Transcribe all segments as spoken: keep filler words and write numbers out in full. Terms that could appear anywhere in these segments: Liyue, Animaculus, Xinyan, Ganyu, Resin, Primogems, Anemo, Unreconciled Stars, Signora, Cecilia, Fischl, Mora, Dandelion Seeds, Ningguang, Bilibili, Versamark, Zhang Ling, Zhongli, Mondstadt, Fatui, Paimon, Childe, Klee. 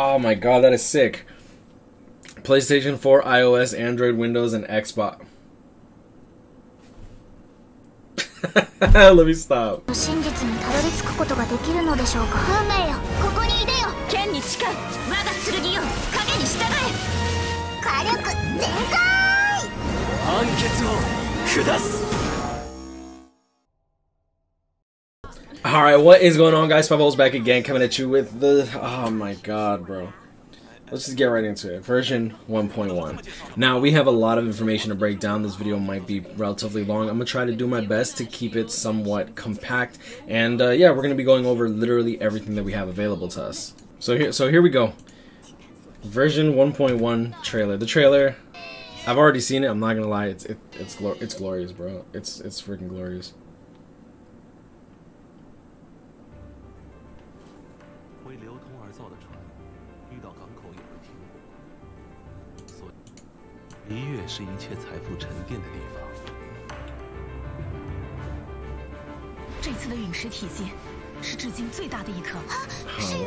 Oh my god, that is sick. PlayStation four, iOS, Android, Windows, and Xbox. Let me stop. Alright, what is going on, guys? Five O's back again, coming at you with the... Oh my god, bro. Let's just get right into it. Version one point one. Now, we have a lot of information to break down. This video might be relatively long. I'm going to try to do my best to keep it somewhat compact. And, uh, yeah, we're going to be going over literally everything that we have available to us. So here, so here we go. Version one point one trailer. The trailer, I've already seen it. I'm not going to lie. It's, it, it's, glor it's glorious, bro. It's, it's freaking glorious. Liyue is oh,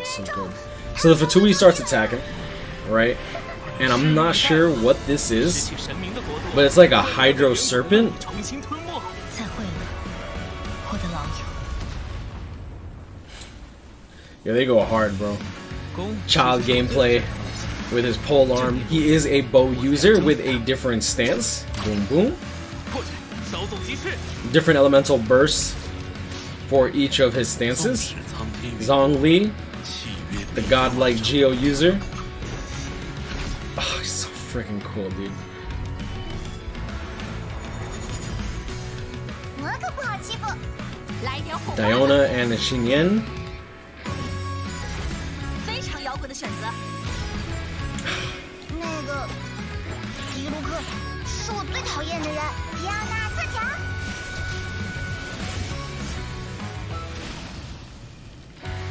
so good. So the Fatui starts attacking, right? And I'm not sure what this is, but it's like a hydro serpent. Yeah, they go hard, bro. Child gameplay. With his pole arm, he is a bow user with a different stance. Boom, boom. Different elemental bursts for each of his stances. Zhongli, the godlike Geo user. Oh, he's so freaking cool, dude. Diona and Xinyan.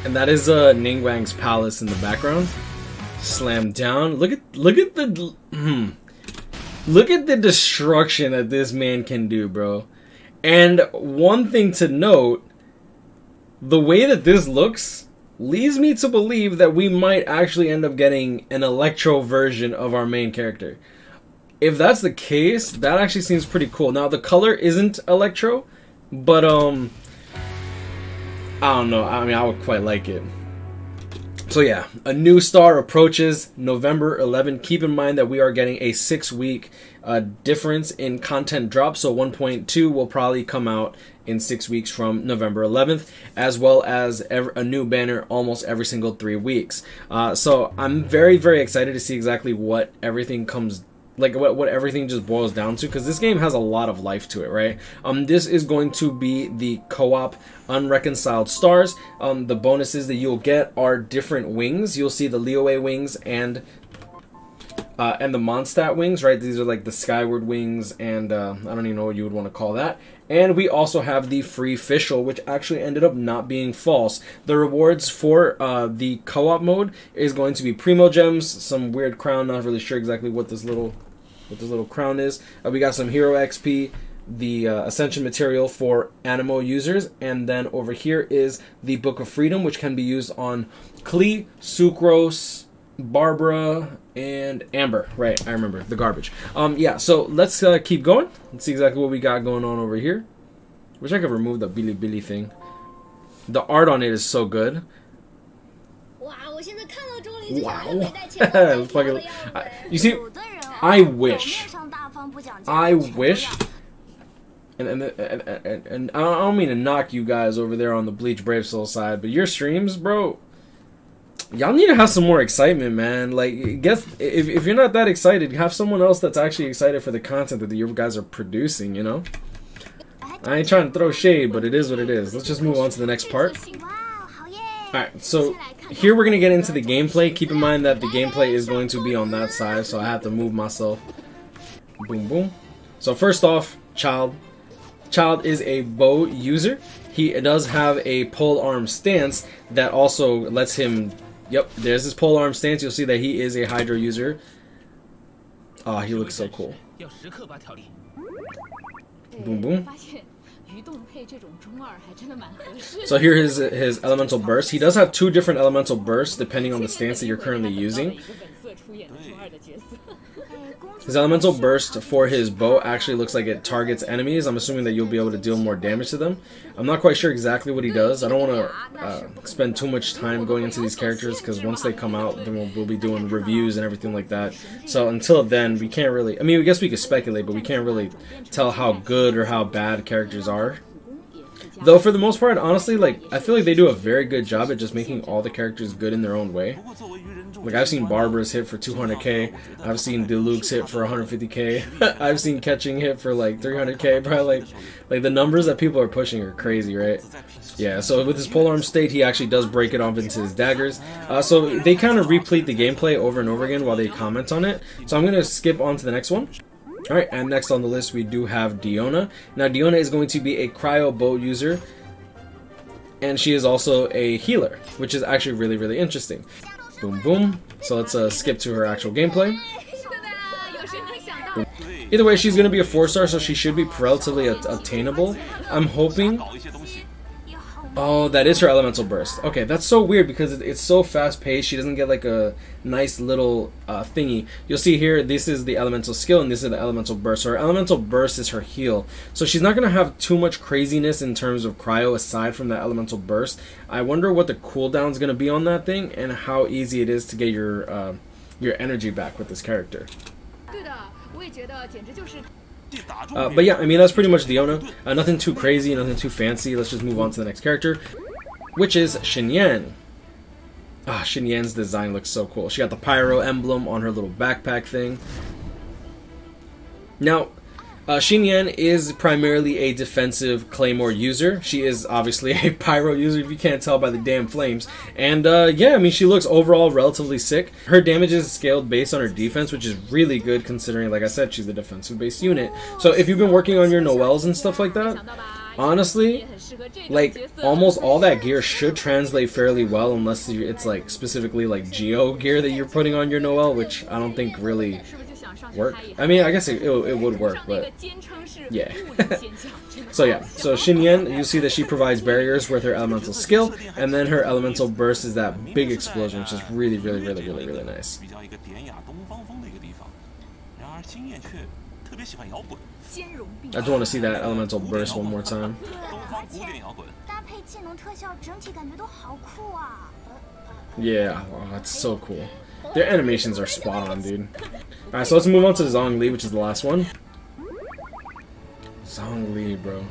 And that is uh, Ningguang's palace in the background. Slam down. Look at look at the look at the destruction that this man can do, bro. And one thing to note, the way that this looks leads me to believe that we might actually end up getting an electro version of our main character. If that's the case, that actually seems pretty cool. Now, the color isn't electro, but, um, I don't know. I mean, I would quite like it. So, yeah, a new star approaches November eleventh. Keep in mind that we are getting a six-week uh, difference in content drop, so one point two will probably come out in six weeks from November eleventh, as well as a new banner almost every single three weeks. Uh, so, I'm very, very excited to see exactly what everything comes down. Like what, what everything just boils down to, because this game has a lot of life to it, right? Um, this is going to be the co-op Unreconciled Stars. Um, the bonuses that you'll get are different wings. You'll see the Liyue wings and uh, and the Mondstadt wings, right? These are like the Skyward wings, and uh, I don't even know what you would want to call that. And we also have the free Fischl, which actually ended up not being false. The rewards for uh, the co-op mode is going to be Primogems, some weird crown. Not really sure exactly what this little what this little crown is. Uh, we got some hero X P, the uh, ascension material for Animo users, and then over here is the Book of Freedom, which can be used on Klee, Sucrose, Barbara, and Amber, right? I remember the garbage. Um, yeah, so let's uh, keep going. Let's see exactly what we got going on over here. Wish I could remove the Bilibili thing. The art on it is so good. Wow. Fucking, I, you see, I wish. I wish. And and, and, and, and and I don't mean to knock you guys over there on the Bleach Brave Soul side, but your streams, bro. Y'all need to have some more excitement, man. Like, guess if, if you're not that excited, have someone else that's actually excited for the content that you guys are producing, you know? I ain't trying to throw shade, but it is what it is. Let's just move on to the next part. Alright, so here we're going to get into the gameplay. Keep in mind that the gameplay is going to be on that side, so I have to move myself. Boom, boom. So first off, Childe. Childe is a bow user. He does have a pole arm stance that also lets him... Yep, there's his pole arm stance. You'll see that he is a hydro user. Ah, oh, he looks so cool. Boom, boom. So here is his elemental burst. He does have two different elemental bursts depending on the stance that you're currently using. His elemental burst for his bow actually looks like it targets enemies. I'm assuming that you'll be able to deal more damage to them. I'm not quite sure exactly what he does. I don't want to uh, spend too much time going into these characters because once they come out, then we'll, we'll be doing reviews and everything like that. So until then, we can't really... I mean, I guess we could speculate, but we can't really tell how good or how bad characters are. Though for the most part, honestly, like, I feel like they do a very good job at just making all the characters good in their own way. Like, I've seen Barbarous hit for two hundred K, I've seen Deluxe hit for one hundred fifty K, I've seen Keqing hit for like three hundred K, probably. Like, like the numbers that people are pushing are crazy, right? Yeah, so with his polearm state, he actually does break it off into his daggers. Uh, so they kind of replete the gameplay over and over again while they comment on it. So I'm going to skip on to the next one. Alright, and next on the list we do have Diona. Now Diona is going to be a cryo bow user, and she is also a healer, which is actually really, really interesting. Boom, boom. So let's uh, skip to her actual gameplay. Boom. Either way, she's going to be a four star, so she should be relatively attainable. I'm hoping... Oh, that is her elemental burst. Okay, that's so weird because it's so fast-paced. She doesn't get like a nice little uh, thingy. You'll see here, this is the elemental skill and this is the elemental burst. So her elemental burst is her heal. So she's not going to have too much craziness in terms of cryo aside from that elemental burst. I wonder what the cooldown is going to be on that thing and how easy it is to get your, uh, your energy back with this character. Uh, but yeah, I mean, that's pretty much Diona. Uh, nothing too crazy, nothing too fancy. Let's just move on to the next character, which is Xinyan. Ah, Xinyan's design looks so cool. She got the pyro emblem on her little backpack thing. Now, uh, Xinyan is primarily a defensive claymore user. She is obviously a pyro user, if you can't tell by the damn flames. And uh, yeah, I mean, she looks overall relatively sick. Her damage is scaled based on her defense, which is really good considering, like I said, she's a defensive-based unit. So if you've been working on your Noels and stuff like that, honestly, like, almost all that gear should translate fairly well unless it's, like, specifically, like, Geo gear that you're putting on your Noel, which I don't think really... work. I mean, I guess it, it, it would work, but yeah. So yeah, so Xinyan, you see that she provides barriers with her elemental skill, and then her elemental burst is that big explosion, which is really, really, really, really, really nice. I just want to see that elemental burst one more time. Yeah, wow, that's so cool. Their animations are spot on, dude. Alright, so let's move on to Zhongli, which is the last one. Zhongli, bro.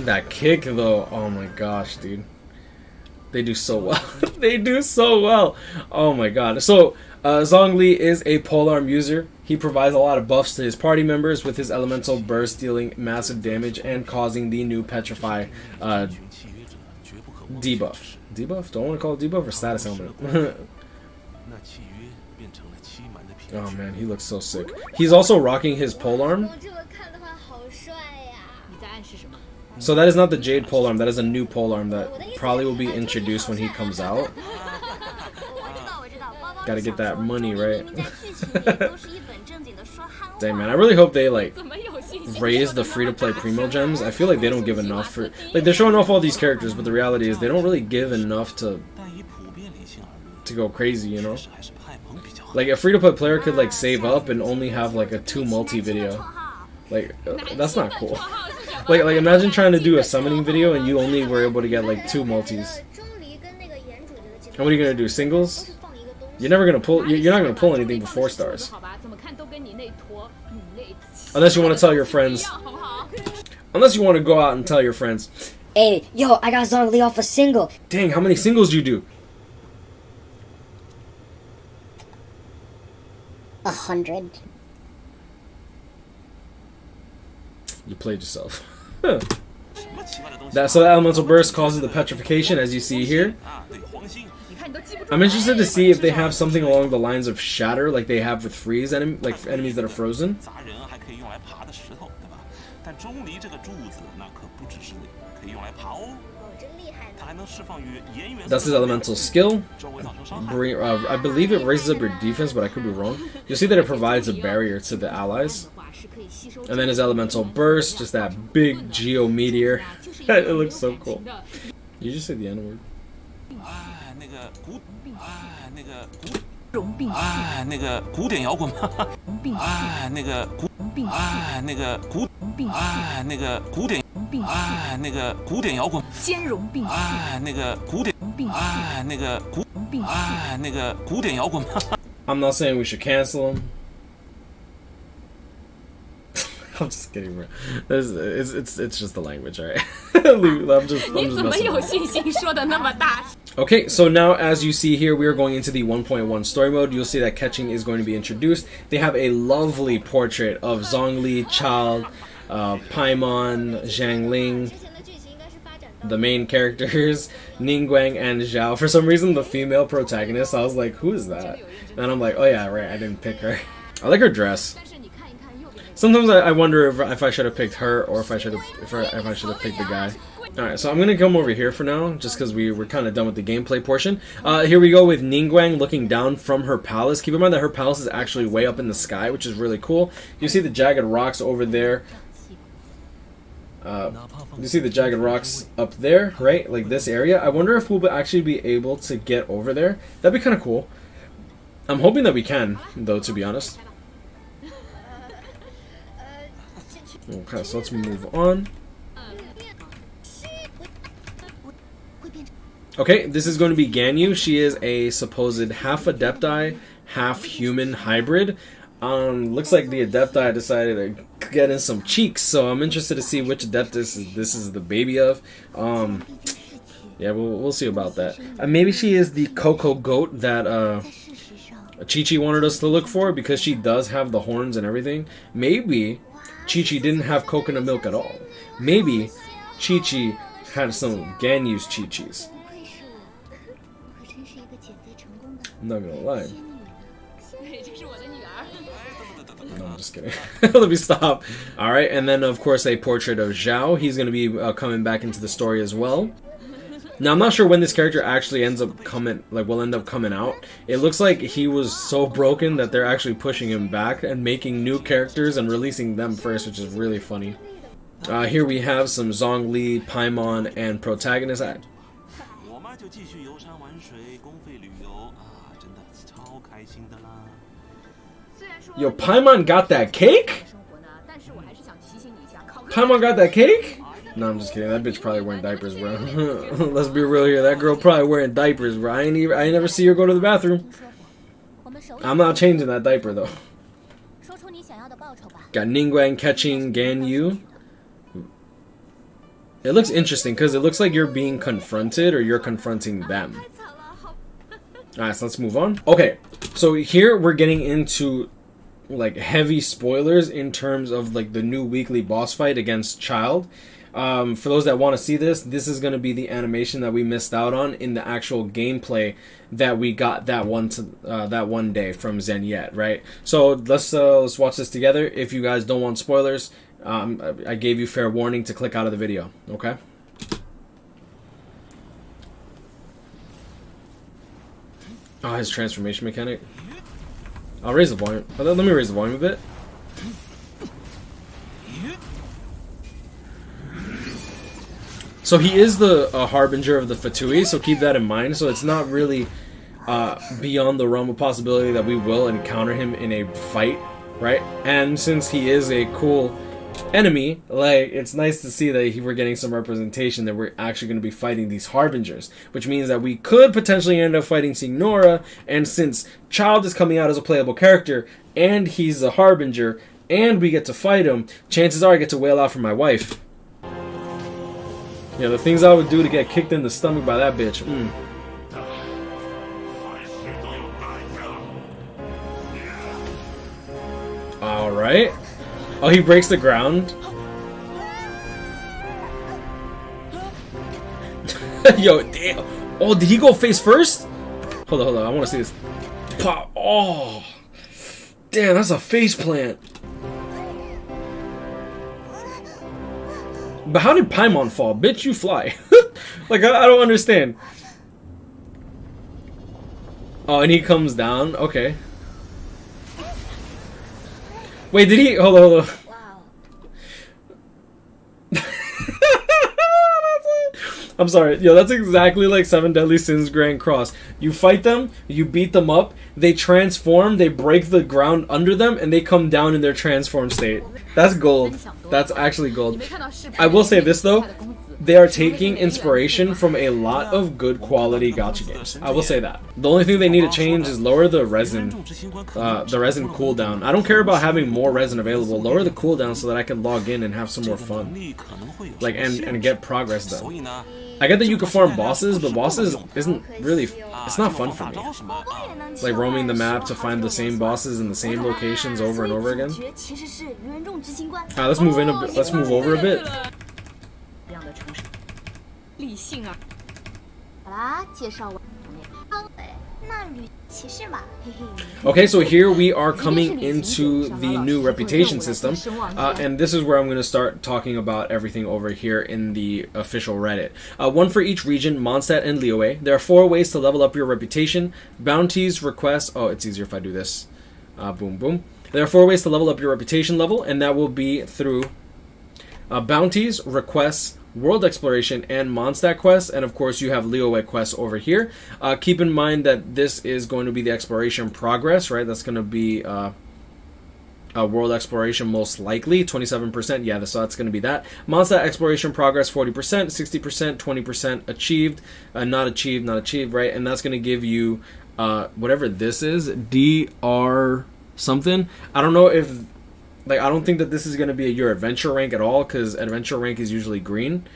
That kick, though. Oh my gosh, dude. They do so well. They do so well. Oh my god. So, uh, Zhongli is a polearm user. He provides a lot of buffs to his party members with his elemental burst dealing massive damage and causing the new Petrify uh, debuff. Debuff? Don't want to call it debuff or status element. Oh man, he looks so sick. He's also rocking his polearm. So that is not the Jade polearm, that is a new polearm that probably will be introduced when he comes out. Gotta get that money, right? Dang, man, I really hope they, like, raise the free-to-play Primogems. I feel like they don't give enough for... Like, they're showing off all these characters, but the reality is they don't really give enough to... to go crazy, you know? Like, a free-to-play player could, like, save up and only have, like, a two multi video. Like, that's not cool. Like, like, imagine trying to do a summoning video and you only were able to get, like, two multis. And what are you gonna do, singles? You're never gonna pull. You're not gonna pull anything with four stars, unless you want to tell your friends. Unless you want to go out and tell your friends. Hey, yo, I got Zhongli off a single. Dang, how many singles do you do? A hundred. You played yourself. Huh. That so that elemental burst causes the petrification, as you see here. I'm interested to see if they have something along the lines of shatter, like they have with freeze, enemy, like enemies that are frozen. That's his elemental skill. Bring, uh, I believe it raises up your defense, but I could be wrong. You'll see that it provides a barrier to the allies. And then his elemental burst, just that big geo meteor. It looks so cool. You just say the N word. I'm not saying we should cancel him. I'm just kidding, bro. There's, it's it's it's just the language, alright? I'm just, I'm just Okay, so now as you see here, we are going into the one point one story mode. You'll see that Keqing is going to be introduced. They have a lovely portrait of Zhongli, Childe, uh, Paimon, Zhang Ling, the main characters, Ningguang and Zhao. For some reason, the female protagonist, I was like, who is that? And I'm like, oh yeah, right, I didn't pick her. I like her dress. Sometimes I wonder if, if I should have picked her or if I should have if I, if I should have picked the guy. Alright, so I'm going to come over here for now, just because we were kind of done with the gameplay portion. Uh, here we go with Ningguang looking down from her palace. Keep in mind that her palace is actually way up in the sky, which is really cool. You see the jagged rocks over there. Uh, you see the jagged rocks up there, right? Like this area. I wonder if we'll actually be able to get over there. That'd be kind of cool. I'm hoping that we can, though, to be honest. Okay, so let's move on. Okay, this is going to be Ganyu. She is a supposed half Adepti, half human hybrid. Um, looks like the Adepti decided to get in some cheeks, so I'm interested to see which Adeptus this is the baby of. Um, yeah, we'll, we'll see about that. Uh, maybe she is the Coco Goat that uh, Qiqi wanted us to look for, because she does have the horns and everything. Maybe Qiqi didn't have coconut milk at all. Maybe Qiqi had some Ganyu's Qiqis. I'm not gonna lie. No, I'm just kidding. Let me stop. Alright, and then of course a portrait of Zhao. He's gonna be uh, coming back into the story as well. Now I'm not sure when this character actually ends up coming, like will end up coming out. It looks like he was so broken that they're actually pushing him back and making new characters and releasing them first, which is really funny. Uh, here we have some Zhongli, Paimon, and protagonist. I Yo, Paimon got that cake? Paimon got that cake? No, I'm just kidding. That bitch probably wearing diapers, bro. Let's be real here. That girl probably wearing diapers, bro. I ain't even, I ain't never see her go to the bathroom. I'm not changing that diaper, though. Got Ningguang catching Ganyu. It looks interesting, because it looks like you're being confronted, or you're confronting them. Alright, so let's move on. Okay, so here we're getting into like heavy spoilers in terms of like the new weekly boss fight against Childe. Um, for those that want to see this, this is going to be the animation that we missed out on in the actual gameplay that we got that one to, uh, that one day from Xinyan, right? So let's uh, let's watch this together. If you guys don't want spoilers, um, I gave you fair warning to click out of the video. Okay. Oh, his transformation mechanic. I'll raise the volume. Let me raise the volume a bit. So he is the uh, harbinger of the Fatui, so keep that in mind. So it's not really uh, beyond the realm of possibility that we will encounter him in a fight, right? And since he is a cool enemy, like, it's nice to see that he, we're getting some representation that we're actually going to be fighting these harbingers, which means that we could potentially end up fighting Signora. And since Childe is coming out as a playable character and he's a harbinger and we get to fight him, chances are I get to wail out for my wife. Yeah, the things I would do to get kicked in the stomach by that bitch. Mm. All right. Oh, he breaks the ground. Yo, damn. Oh, did he go face first? Hold on, hold on. I want to see this. Pop. Oh, damn. That's a face plant. But how did Paimon fall? Bitch, you fly. Like, I, I don't understand. Oh, and he comes down? Okay. Wait, did he? Hold on, hold on. I'm sorry, yo, that's exactly like Seven Deadly Sins Grand Cross. You fight them, you beat them up, they transform, they break the ground under them, and they come down in their transform state. That's gold. That's actually gold. I will say this though, they are taking inspiration from a lot of good quality gacha games. I will say that. The only thing they need to change is lower the resin, uh, the resin cooldown. I don't care about having more resin available. Lower the cooldown so that I can log in and have some more fun, like and and get progress done. I get that you can farm bosses, but bosses isn't really, it's not fun for me. Like roaming the map to find the same bosses in the same locations over and over again. Alright, let's move in a bit, let's move over a bit. Okay, so here we are coming into the new reputation system, uh, and this is where I'm going to start talking about everything over here in the official Reddit. Uh, one for each region, Mondstadt and Liyue. There are four ways to level up your reputation. Bounties, requests, oh, it's easier if I do this. Uh, boom, boom. There are four ways to level up your reputation level, and that will be through uh, bounties, requests, world exploration, and Mondstadt quests, and of course you have Liyue quests over here. Uh, keep in mind that this is going to be the exploration progress, right? That's going to be uh, a world exploration most likely, twenty-seven percent, yeah, so that's going to be that. Mondstadt exploration progress, forty percent, sixty percent, twenty percent achieved, uh, not achieved, not achieved, right? And that's going to give you uh, whatever this is, D R something. I don't know if... Like, I don't think that this is going to be your adventure rank at all, because adventure rank is usually green.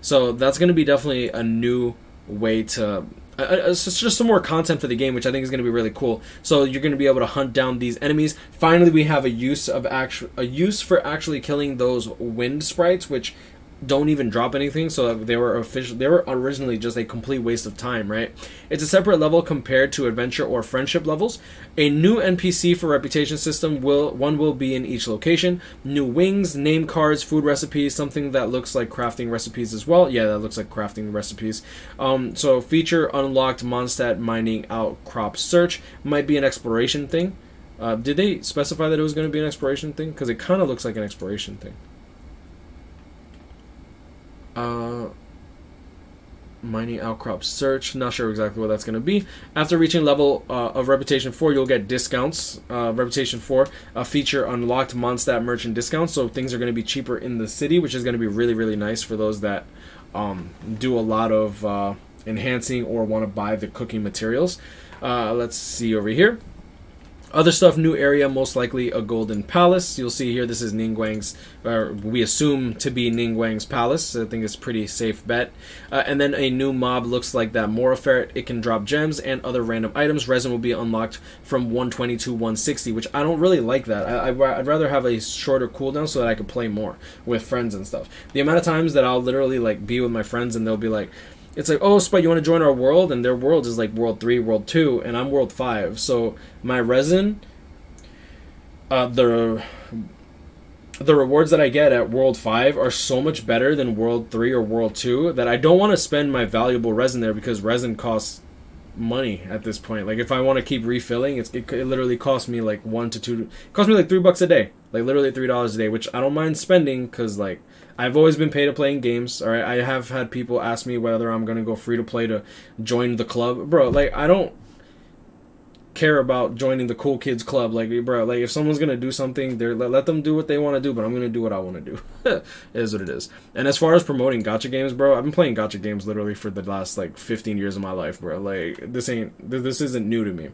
So that's going to be definitely a new way to... Uh, it's just some more content for the game, which I think is going to be really cool. So you're going to be able to hunt down these enemies. Finally, we have a use of actu- a use for actually killing those wind sprites, which don't even drop anything, so they were official they were originally just a complete waste of time, right? It's a separate level compared to adventure or friendship levels. A new N P C for reputation system will one will be in each location. New wings, name cards, food recipes, something that looks like crafting recipes as well. Yeah, that looks like crafting recipes. Um so feature unlocked, Mondstadt mining outcrop search might be an exploration thing. Uh did they specify that it was going to be an exploration thing? Because it kind of looks like an exploration thing. Uh, mining outcrop search, not sure exactly what that's going to be. After reaching level uh, of reputation four, you'll get discounts. Uh, reputation four, a feature unlocked, Mondstadt merchant discounts, so things are going to be cheaper in the city, which is going to be really, really nice for those that um, do a lot of uh, enhancing or want to buy the cooking materials. Uh, let's see over here. Other stuff, new area, most likely a golden palace. You'll see here, this is Ningguang's, or we assume to be Ningguang's palace. I think it's pretty safe bet. Uh, and then a new mob, looks like that Mora ferret. It can drop gems and other random items. Resin will be unlocked from one twenty to one sixty, which I don't really like that. I, I, I'd rather have a shorter cooldown so that I could play more with friends and stuff. The amount of times that I'll literally like be with my friends and they'll be like, it's like, oh, Spike, you want to join our world? And their world is like World three, World two, and I'm World five. So my resin, uh, the, the rewards that I get at World five are so much better than World three or World two that I don't want to spend my valuable resin there, because resin costs money at this point. Like, if I want to keep refilling, it's, it, it literally costs me like one to two, it costs me like three bucks a day. Like, literally three dollars a day, which I don't mind spending, because like, I've always been pay to play in games. All right, I have had people ask me whether I'm gonna go free to play to join the club, bro. Like, I don't care about joining the cool kids club, like, bro. Like, if someone's gonna do something, they're let, let them do what they want to do. But I'm gonna do what I want to do. It is what it is. And as far as promoting gacha games, bro, I've been playing gacha games literally for the last like fifteen years of my life, bro. Like, this ain't this isn't new to me.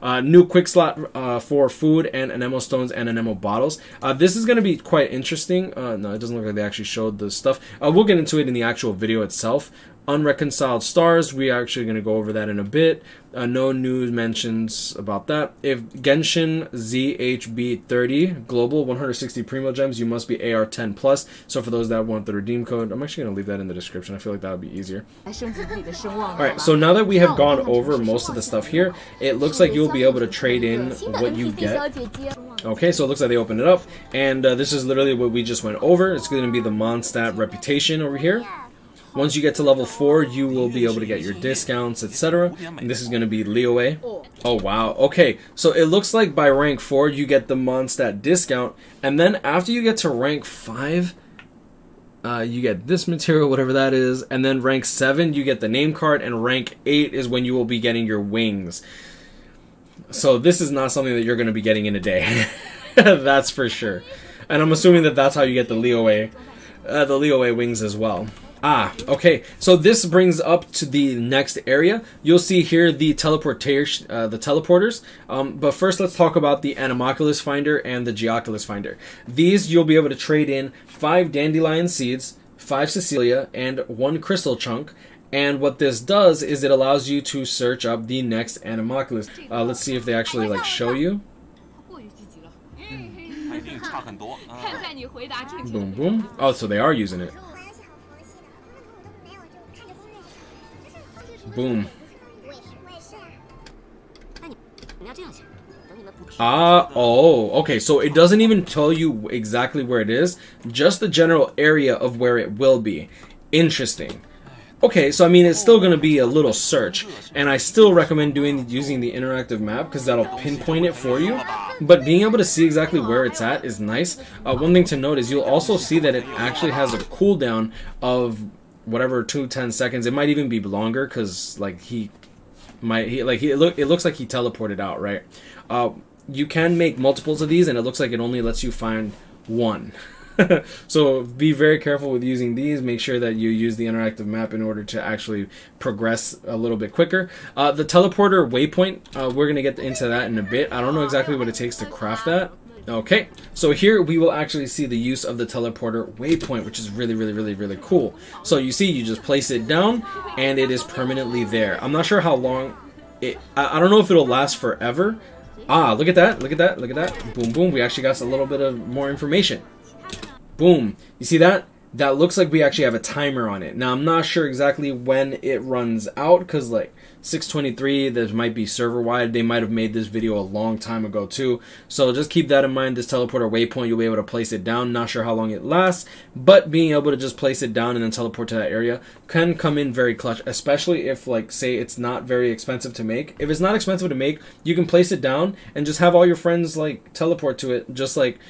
Uh, new quick slot uh, for food and Anemo stones and Anemo bottles. Uh, this is gonna be quite interesting. Uh, no, it doesn't look like they actually showed the stuff. Uh, we'll get into it in the actual video itself. Unreconciled Stars, we are actually going to go over that in a bit. Uh, no news mentions about that. If Genshin Z H B thirty global one hundred sixty Primogems, you must be A R ten plus. So for those that want the redeem code, I'm actually going to leave that in the description. I feel like that would be easier. Alright, so now that we have gone over most of the stuff here, it looks like you'll be able to trade in what you get. Okay, so it looks like they opened it up, and uh, this is literally what we just went over. It's going to be the Mondstadt reputation over here. Once you get to level four, you will be able to get your discounts, et cetera. And this is going to be Liyue. Oh, wow. Okay, so it looks like by rank four, you get the Mondstadt discount. And then after you get to rank five, uh, you get this material, whatever that is. And then rank seven, you get the name card. And rank eight is when you will be getting your wings. So this is not something that you're going to be getting in a day. That's for sure. And I'm assuming that that's how you get the Liyue, uh, the Liyue wings as well. Ah, okay, so this brings up to the next area. You'll see here the teleportation, uh, the teleporters. Um, but first, let's talk about the Animaculus Finder and the Geoculus Finder. These, you'll be able to trade in five Dandelion Seeds, five Cecilia, and one Crystal Chunk. And what this does is it allows you to search up the next Animaculus. Uh, let's see if they actually, like, show you. Boom, boom. Oh, so they are using it. Boom. Ah, oh, okay, so it doesn't even tell you exactly where it is, just the general area of where it will be. Interesting. Okay, so I mean, it's still going to be a little search, and I still recommend doing using the interactive map, because that'll pinpoint it for you, but being able to see exactly where it's at is nice. Uh, one thing to note is you'll also see that it actually has a cooldown of whatever, two to ten seconds. It might even be longer, because like he might he like he it, look, it looks like he teleported out, right? Uh, you can make multiples of these, and it looks like it only lets you find one. So be very careful with using these. Make sure that you use the interactive map in order to actually progress a little bit quicker. Uh, the teleporter waypoint, uh, we're gonna get into that in a bit. I don't know exactly what it takes to craft that. Okay, so here we will actually see the use of the teleporter waypoint, which is really, really, really, really cool. So you see, you just place it down, and it is permanently there. I'm not sure how long it... I, I don't know if it'll last forever. Ah, look at that, look at that, look at that. Boom, boom, we actually got a little bit of more information. Boom. You see that? That looks like we actually have a timer on it. Now, I'm not sure exactly when it runs out, because, like, six twenty-three, this might be server-wide. They might have made this video a long time ago too. So just keep that in mind. This teleporter waypoint, you'll be able to place it down. Not sure how long it lasts, but being able to just place it down and then teleport to that area can come in very clutch, especially if, like, say it's not very expensive to make. If it's not expensive to make, you can place it down and just have all your friends, like, teleport to it, just like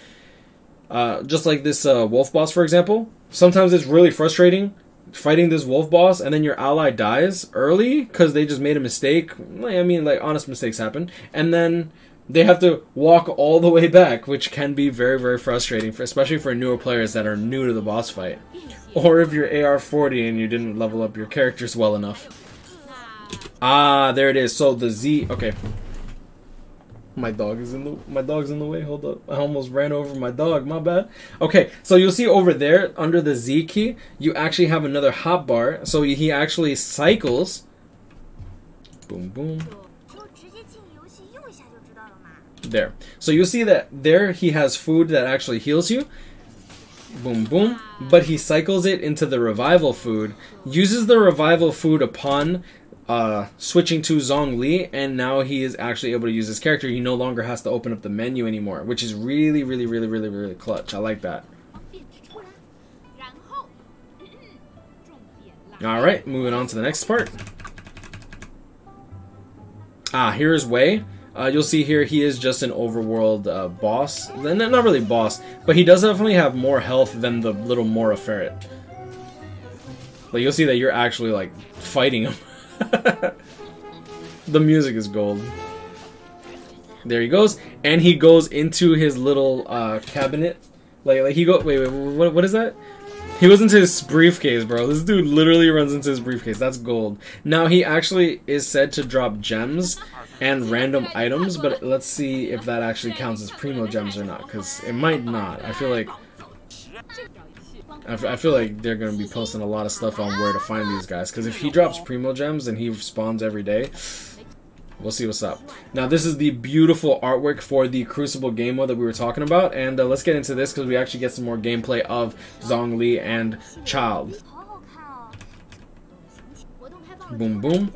uh, just like this uh, wolf boss, for example. Sometimes it's really frustrating fighting this wolf boss, and then your ally dies early because they just made a mistake. I mean, like, honest mistakes happen, and then they have to walk all the way back, which can be very, very frustrating, for, especially for newer players that are new to the boss fight, or if you're A R forty and you didn't level up your characters well enough. Ah, there it is. So the Z. Okay, my dog is in the my dog's in the way. Hold up, I almost ran over my dog. My bad. Okay, so you'll see over there under the Z key, you actually have another hop bar. So he actually cycles. Boom, boom. There. So you'll see that there he has food that actually heals you. Boom, boom. But he cycles it into the revival food. Uses the revival food upon Uh, switching to Zhongli, and now he is actually able to use his character. He no longer has to open up the menu anymore, which is really, really, really, really, really clutch. I like that. Alright, moving on to the next part. Ah, here is Wei. Uh, you'll see here he is just an overworld uh, boss. Not really boss, but he does definitely have more health than the little Mora ferret. But you'll see that you're actually, like, fighting him. The music is gold. There he goes, and he goes into his little uh, cabinet. Like, like he go. Wait, wait, what, what is that? He goes into his briefcase, bro. This dude literally runs into his briefcase. That's gold. Now he actually is said to drop gems and random items, but let's see if that actually counts as Primogems or not, because it might not. I feel like. I, f I feel like they're going to be posting a lot of stuff on where to find these guys, because if he drops Primogems and he spawns every day, we'll see what's up. Now, this is the beautiful artwork for the Crucible game mode that we were talking about, and uh, let's get into this, because we actually get some more gameplay of Zhongli and Childe. Boom, boom.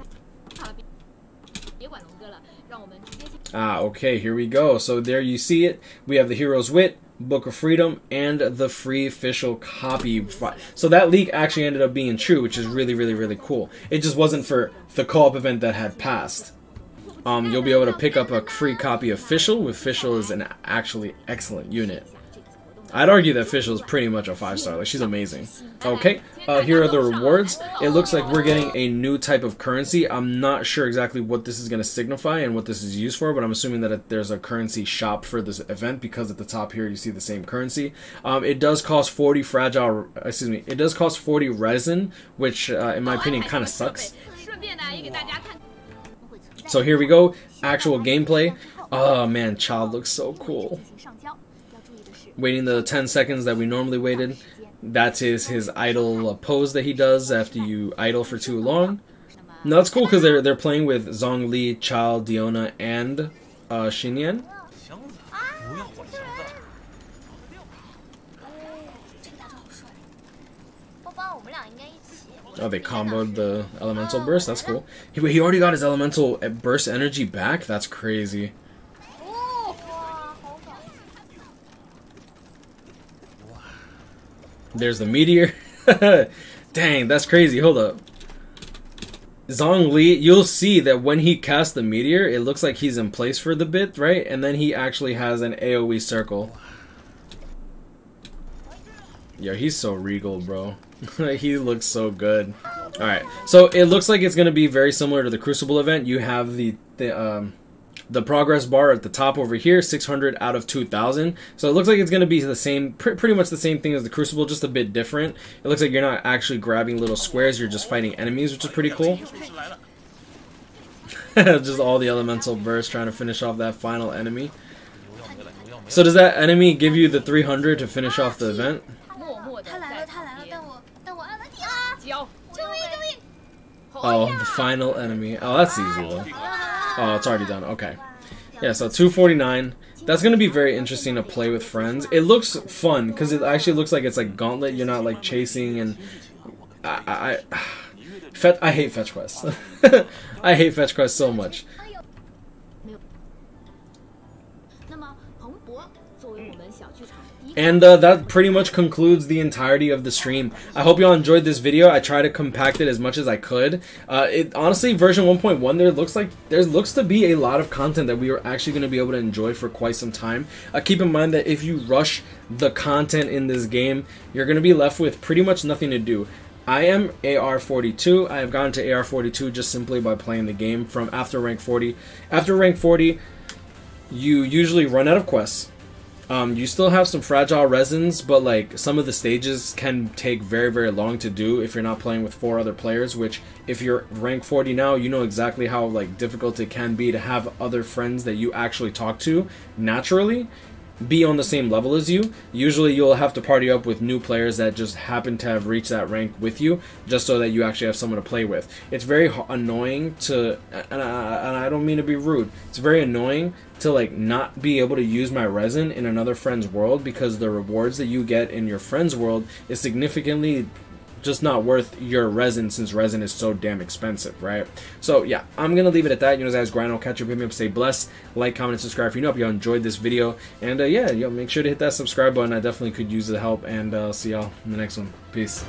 Ah, okay, here we go. So there you see it. We have the Hero's Wit, Book of Freedom, and the free Fischl copy. So that leak actually ended up being true, which is really, really, really cool. It just wasn't for the co-op event that had passed. Um, you'll be able to pick up a free copy of Fischl, with Fischl is an actually excellent unit. I'd argue that Fischl is pretty much a five star, like she's amazing. Okay, uh, here are the rewards. It looks like we're getting a new type of currency. I'm not sure exactly what this is going to signify and what this is used for, but I'm assuming that it, there's a currency shop for this event, because at the top here you see the same currency. Um, it does cost forty fragile, excuse me, it does cost forty resin, which uh, in my opinion kind of sucks. So here we go, actual gameplay. Oh man, Childe looks so cool. Waiting the ten seconds that we normally waited. That is his idle pose that he does after you idle for too long. Now that's cool because they're, they're playing with Zhongli, Childe, Diona, and uh, Xinyan. Oh, they comboed the elemental burst. That's cool. He, he already got his elemental burst energy back. That's crazy. There's the meteor. Dang, that's crazy. Hold up. Zhongli, you'll see that when he casts the meteor, it looks like he's in place for the bit, right? And then he actually has an AoE circle. Yo, he's so regal, bro. He looks so good. Alright, so it looks like it's going to be very similar to the Crucible event. You have the... the um, the progress bar at the top over here, six hundred out of two thousand. So it looks like it's going to be the same, pr pretty much the same thing as the Crucible, just a bit different. It looks like you're not actually grabbing little squares, you're just fighting enemies, which is pretty cool. Just all the elemental bursts trying to finish off that final enemy. So does that enemy give you the three hundred to finish off the event? Oh, the final enemy. Oh, that's easy. Oh, it's already done. Okay. Yeah, so two forty-nine. That's going to be very interesting to play with friends. It looks fun because it actually looks like it's like Gauntlet. You're not like chasing and... I, I, I, I hate fetch quests. I hate fetch quests so much. And uh, that pretty much concludes the entirety of the stream. I hope y'all enjoyed this video. I tried to compact it as much as I could. Uh, it honestly, version one point one, there looks like there looks to be a lot of content that we are actually going to be able to enjoy for quite some time. Uh, keep in mind that if you rush the content in this game, you're going to be left with pretty much nothing to do. I am A R forty-two. I have gotten to A R forty-two just simply by playing the game from after rank forty. After rank forty, you usually run out of quests. Um, you still have some fragile resins, but like some of the stages can take very, very long to do if you're not playing with four other players, which if you're rank forty now, you know exactly how like difficult it can be to have other friends that you actually talk to naturally be on the same level as you. Usually you'll have to party up with new players that just happen to have reached that rank with you, just so that you actually have someone to play with. It's very annoying to, and I, and I don't mean to be rude, it's very annoying to like not be able to use my resin in another friend's world, because the rewards that you get in your friend's world is significantly just not worth your resin, since resin is so damn expensive, right? So yeah, I'm gonna leave it at that. You know, guys, grind, I'll catch you, pick me up, stay blessed, like, comment, and subscribe if you know if y'all enjoyed this video, and uh, yeah, y'all make sure to hit that subscribe button. I definitely could use the help, and uh, see y'all in the next one. Peace.